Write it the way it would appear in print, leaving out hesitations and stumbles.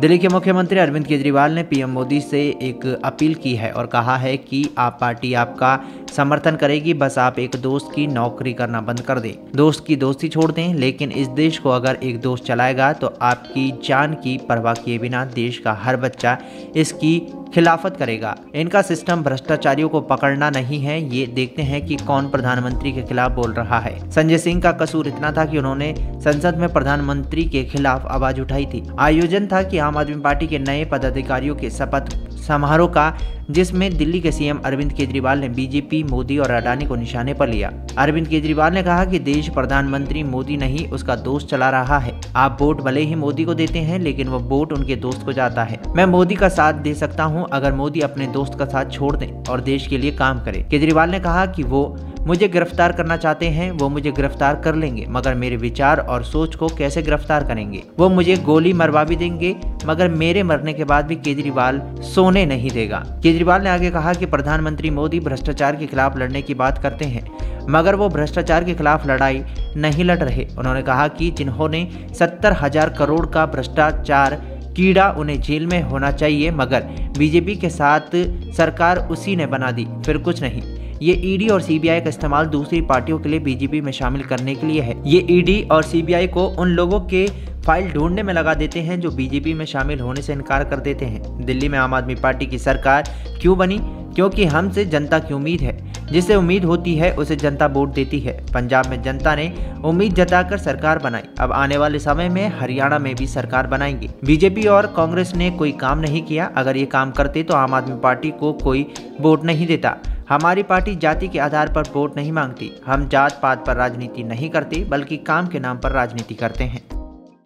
दिल्ली के मुख्यमंत्री अरविंद केजरीवाल ने पीएम मोदी से एक अपील की है और कहा है कि आप पार्टी आपका समर्थन करेगी, बस आप एक दोस्त की नौकरी करना बंद कर दें, दोस्त की दोस्ती छोड़ दें। लेकिन इस देश को अगर एक दोस्त चलाएगा तो आपकी जान की परवाह किए बिना देश का हर बच्चा इसकी खिलाफत करेगा। इनका सिस्टम भ्रष्टाचारियों को पकड़ना नहीं है, ये देखते हैं कि कौन प्रधानमंत्री के खिलाफ बोल रहा है। संजय सिंह का कसूर इतना था कि उन्होंने संसद में प्रधानमंत्री के खिलाफ आवाज उठाई थी। आयोजन था कि आम आदमी पार्टी के नए पदाधिकारियों के शपथ समारोह का, जिसमें दिल्ली के सीएम अरविंद केजरीवाल ने बीजेपी, मोदी और अडानी को निशाने पर लिया। अरविंद केजरीवाल ने कहा कि देश प्रधानमंत्री मोदी नहीं, उसका दोस्त चला रहा है। आप वोट भले ही मोदी को देते हैं, लेकिन वो वोट उनके दोस्त को जाता है। मैं मोदी का साथ दे सकता हूं अगर मोदी अपने दोस्त का साथ छोड़ दें और देश के लिए काम करे। केजरीवाल ने कहा कि वो मुझे गिरफ्तार करना चाहते हैं, वो मुझे गिरफ्तार कर लेंगे, मगर मेरे विचार और सोच को कैसे गिरफ्तार करेंगे। वो मुझे गोली मरवा भी देंगे, मगर मेरे मरने के बाद भी केजरीवाल सोने नहीं देगा। केजरीवाल ने आगे कहा कि प्रधानमंत्री मोदी भ्रष्टाचार के खिलाफ लड़ने की बात करते हैं, मगर वो भ्रष्टाचार के खिलाफ लड़ाई नहीं लड़ रहे। उन्होंने कहा कि जिन्होंने 70,000 करोड़ का भ्रष्टाचार कीड़ा, उन्हें जेल में होना चाहिए, मगर बीजेपी के साथ सरकार उसी ने बना दी, फिर कुछ नहीं। ये ईडी और सीबीआई का इस्तेमाल दूसरी पार्टियों के लिए बीजेपी में शामिल करने के लिए है। ये ईडी और सीबीआई को उन लोगों के फाइल ढूंढने में लगा देते हैं जो बीजेपी में शामिल होने से इनकार कर देते हैं। दिल्ली में आम आदमी पार्टी की सरकार क्यों बनी? क्योंकि हमसे जनता की उम्मीद है, जिसे उम्मीद होती है उसे जनता वोट देती है। पंजाब में जनता ने उम्मीद जताकर सरकार बनाई, अब आने वाले समय में हरियाणा में भी सरकार बनाएंगे। बीजेपी और कांग्रेस ने कोई काम नहीं किया, अगर ये काम करते तो आम आदमी पार्टी को कोई वोट नहीं देता। हमारी पार्टी जाति के आधार पर वोट नहीं मांगती, हम जात पात पर राजनीति नहीं करते, बल्कि काम के नाम पर राजनीति करते हैं।